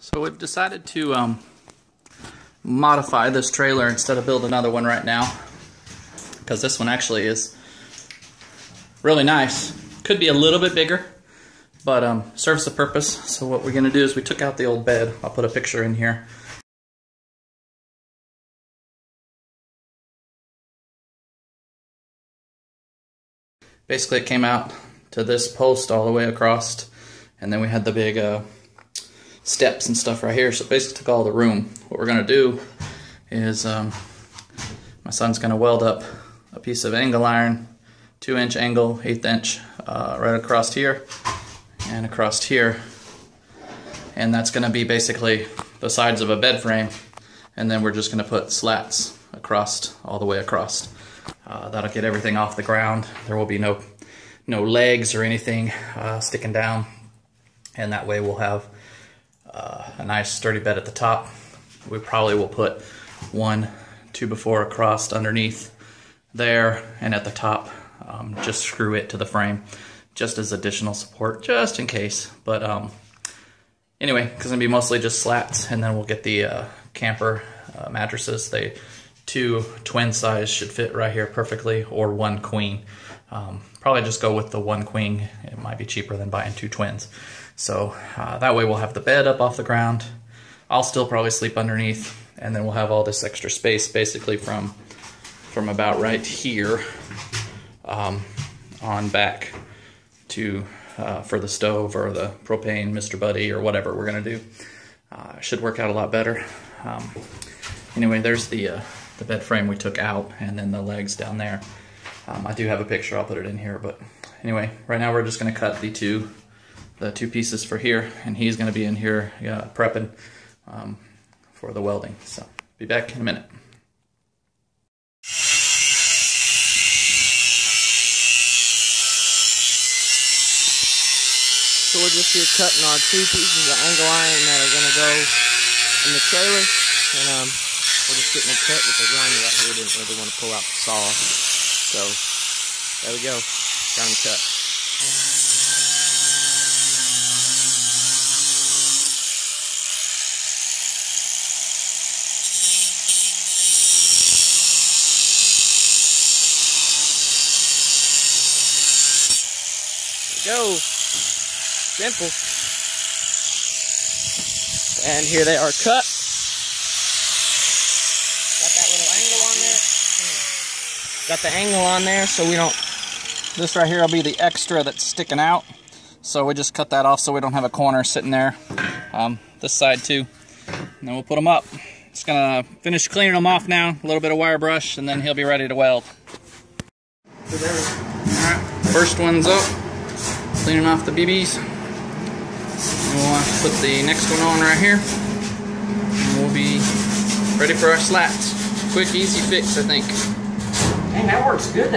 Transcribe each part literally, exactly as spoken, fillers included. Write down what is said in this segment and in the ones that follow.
So we've decided to um, modify this trailer instead of build another one right now, because this one actually is really nice. Could be a little bit bigger, but um, serves the purpose. So what we're going to do is we took out the old bed. I'll put a picture in here. Basically, it came out to this post all the way across, and then we had the big uh, steps and stuff right here. So it basically took all the room. What we're going to do is um, my son's going to weld up a piece of angle iron, two inch angle, eighth inch, uh, right across here and across here. And that's going to be basically the sides of a bed frame. And then we're just going to put slats across, all the way across. Uh, that'll get everything off the ground. There will be no no legs or anything uh, sticking down, and that way we'll have uh, a nice sturdy bed at the top. We probably will put one two before across underneath there, and at the top um, just screw it to the frame just as additional support, just in case. But um, anyway, because it's gonna be mostly just slats, and then we'll get the uh, camper uh, mattresses. They two twin size should fit right here perfectly, or one queen. Um, probably just go with the one queen. It might be cheaper than buying two twins. So uh, that way we'll have the bed up off the ground. I'll still probably sleep underneath, and then we'll have all this extra space basically from from about right here um, on back to uh, for the stove or the propane Mister Buddy or whatever we're gonna do. Uh, should work out a lot better. Um, anyway, there's the uh, the bed frame we took out, and then the legs down there. Um, I do have a picture, I'll put it in here, but anyway, right now we're just gonna cut the two, the two pieces for here, and he's gonna be in here uh, prepping um, for the welding. So, be back in a minute. So we're just here cutting our two pieces of angle iron that are gonna go in the trailer, and um, we're just getting it cut with the grinder right here. Didn't really want to pull out the saw. So, there we go. Got it cut. There we go. Simple. And here they are cut. Got the angle on there, so we don't, this right here will be the extra that's sticking out. So we just cut that off so we don't have a corner sitting there. Um, this side too. And then we'll put them up. Just gonna finish cleaning them off now. A little bit of wire brush, and then he'll be ready to weld. All right, first one's up. Cleaning off the B Bs. And we'll have to put the next one on right here. And we'll be ready for our slats. Quick, easy fix, I think. Man, that works good.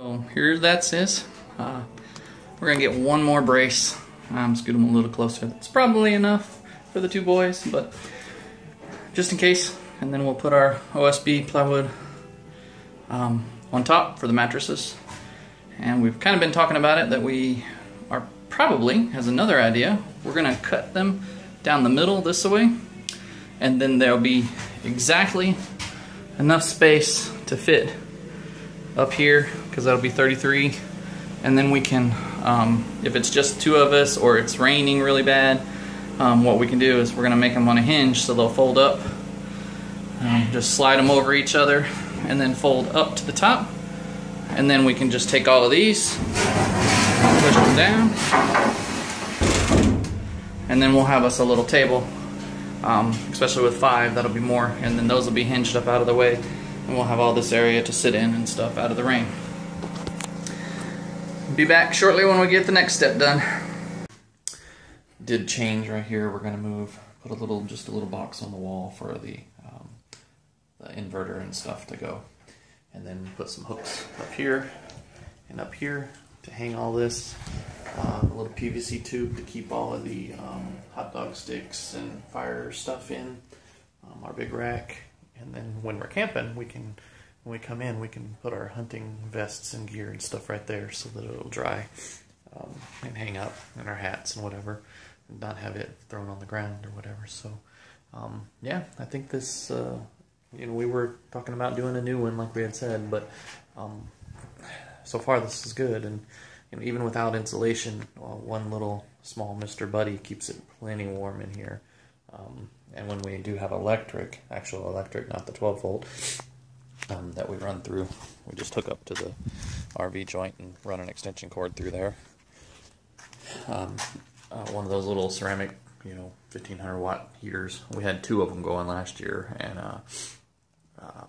So here that is. Uh, we're gonna get one more brace. I'm just getting them a little closer. That's probably enough for the two boys, but just in case. And then we'll put our O S B plywood um, on top for the mattresses. And we've kind of been talking about it that we are probably, has another idea, we're gonna cut them down the middle this way, and then there'll be exactly enough space to fit up here, because that'll be thirty-three, and then we can, um, if it's just two of us or it's raining really bad, um, what we can do is we're gonna make them on a hinge so they'll fold up, um, just slide them over each other and then fold up to the top, and then we can just take all of these, push them down, and then we'll have us a little table, um, especially with five, that'll be more, and then those will be hinged up out of the way. And we'll have all this area to sit in and stuff out of the rain. Be back shortly when we get the next step done. Did change right here. We're gonna move, put a little, just a little box on the wall for the um, the inverter and stuff to go. And then put some hooks up here and up here to hang all this. Uh, a little P V C tube to keep all of the um, hot dog sticks and fire stuff in. Um, our big rack. And then when we're camping, we can, when we come in, we can put our hunting vests and gear and stuff right there so that it'll dry um, and hang up, and our hats and whatever, and not have it thrown on the ground or whatever. So, um, yeah, I think this, uh, you know, we were talking about doing a new one like we had said, but um, so far this is good. And you know, even without insulation, well, one little small Mister Buddy keeps it plenty warm in here. Um, and when we do have electric, actual electric, not the twelve volt, um, that we run through, we just hook up to the R V joint and run an extension cord through there. Um, uh, one of those little ceramic, you know, fifteen hundred watt heaters. We had two of them going last year, and uh, uh,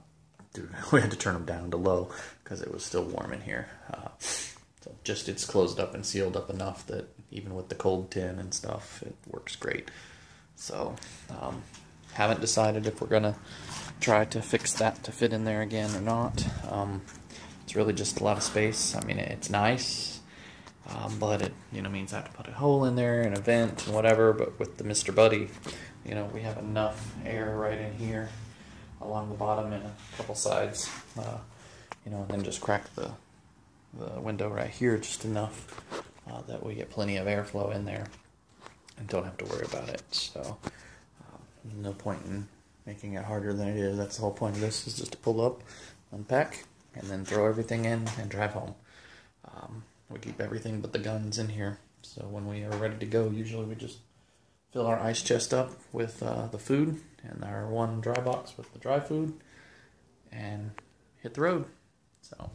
dude, we had to turn them down to low because it was still warm in here. Uh, so just it's closed up and sealed up enough that even with the cold tin and stuff, it works great. So, um, haven't decided if we're going to try to fix that to fit in there again or not. Um, it's really just a lot of space. I mean, it's nice, um, but it, you know, means I have to put a hole in there and a vent and whatever. But with the Mister Buddy, you know, we have enough air right in here along the bottom and a couple sides, uh, you know, and then just crack the, the window right here just enough uh, that we get plenty of airflow in there and don't have to worry about it. So um, no point in making it harder than it is. That's the whole point of this, is just to pull up, unpack, and then throw everything in and drive home. Um, we keep everything but the guns in here, so when we are ready to go, usually we just fill our ice chest up with uh, the food and our one dry box with the dry food and hit the road. So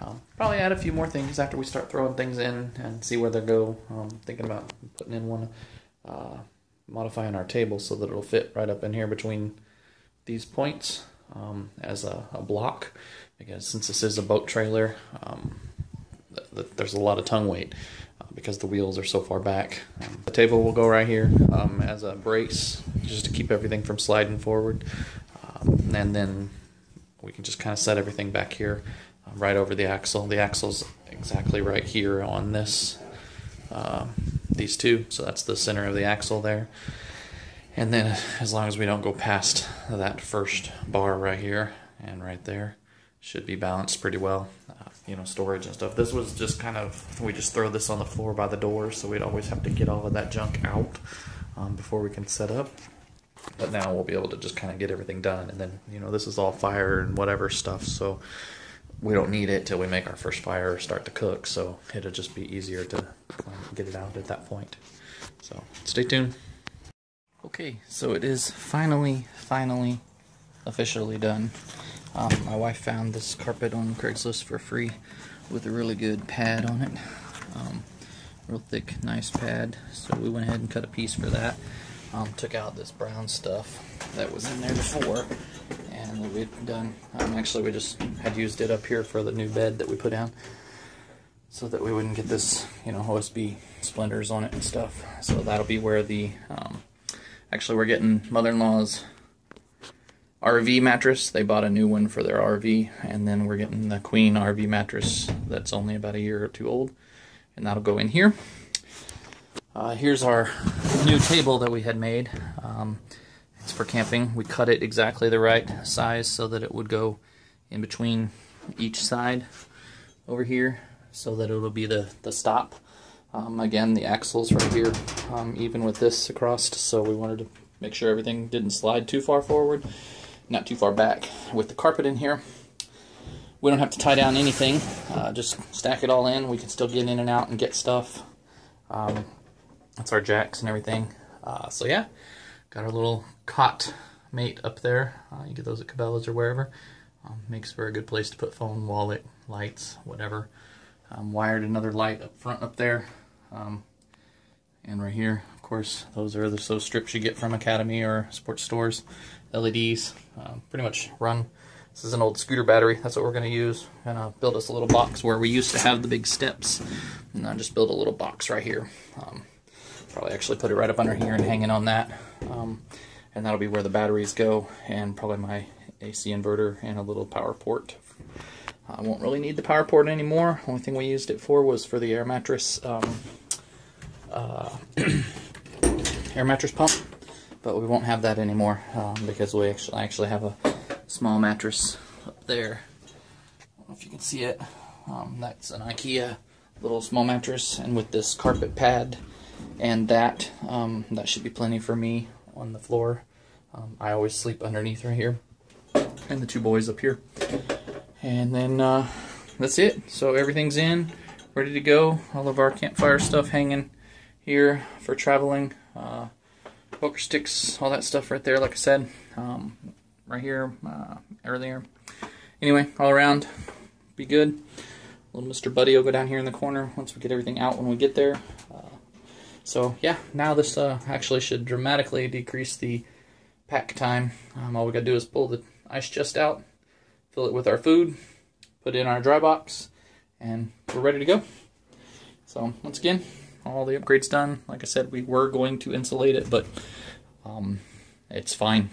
Um, probably add a few more things after we start throwing things in and see where they go. Um, thinking about putting in one, uh, modifying our table so that it'll fit right up in here between these points um, as a, a block. Because since this is a boat trailer, um, th th there's a lot of tongue weight uh, because the wheels are so far back. Um, the table will go right here um, as a brace, just to keep everything from sliding forward. Um, and then we can just kind of set everything back here, right over the axle. The axle's exactly right here on this, uh, these two, so that's the center of the axle there. And then as long as we don't go past that first bar right here and right there, should be balanced pretty well. Uh, you know, storage and stuff. This was just kind of, we just throw this on the floor by the door, so we'd always have to get all of that junk out um, before we can set up. But now we'll be able to just kind of get everything done. And then, you know, this is all fire and whatever stuff, so we don't need it till we make our first fire or start to cook, so it'll just be easier to get it out at that point. So stay tuned. Okay, so it is finally, finally, officially done. Um, my wife found this carpet on Craigslist for free with a really good pad on it. Um, real thick, nice pad. So we went ahead and cut a piece for that. Um, took out this brown stuff that was in there before, and we've done, um, actually we just had used it up here for the new bed that we put down, so that we wouldn't get this, you know, O S B splinters on it and stuff. So that'll be where the, um, actually we're getting mother-in-law's R V mattress. They bought a new one for their R V, and then we're getting the queen R V mattress that's only about a year or two old, and that'll go in here. Uh, here's our new table that we had made. Um, It's for camping. We cut it exactly the right size so that it would go in between each side over here, so that it'll be the, the stop. Um, again, the axle's right here, um, even with this across, so we wanted to make sure everything didn't slide too far forward, not too far back. With the carpet in here, we don't have to tie down anything, uh, just stack it all in. We can still get in and out and get stuff. Um, that's our jacks and everything. Uh, so yeah. Got our little cot mate up there. Uh, you get those at Cabela's or wherever. Um, makes for a good place to put phone, wallet, lights, whatever. Um, wired another light up front up there. Um, and right here, of course, those are the so strips you get from Academy or sports stores. L E Ds, um, pretty much run. This is an old scooter battery. That's what we're going to use. I'm going to build us a little box where we used to have the big steps. And I just build a little box right here. Um, Probably actually put it right up under here and hang it on that, um, and that'll be where the batteries go, and probably my A C inverter and a little power port. I won't really need the power port anymore. Only thing we used it for was for the air mattress um, uh, air mattress pump, but we won't have that anymore um, because we actually I actually have a small mattress up there. I don't know if you can see it. Um, that's an IKEA little small mattress, and with this carpet pad and that, um, that should be plenty for me on the floor. Um, I always sleep underneath right here, and the two boys up here. And then uh, that's it. So everything's in, ready to go. All of our campfire stuff hanging here for traveling. Uh, poker sticks, all that stuff right there, like I said. Um, right here, uh, earlier. Anyway, all around, be good. Little Mister Buddy will go down here in the corner once we get everything out when we get there. Uh, so yeah, now this uh, actually should dramatically decrease the pack time. Um, all we gotta do is pull the ice chest out, fill it with our food, put it in our dry box, and we're ready to go. So once again, all the upgrades done. Like I said, we were going to insulate it, but um, it's fine.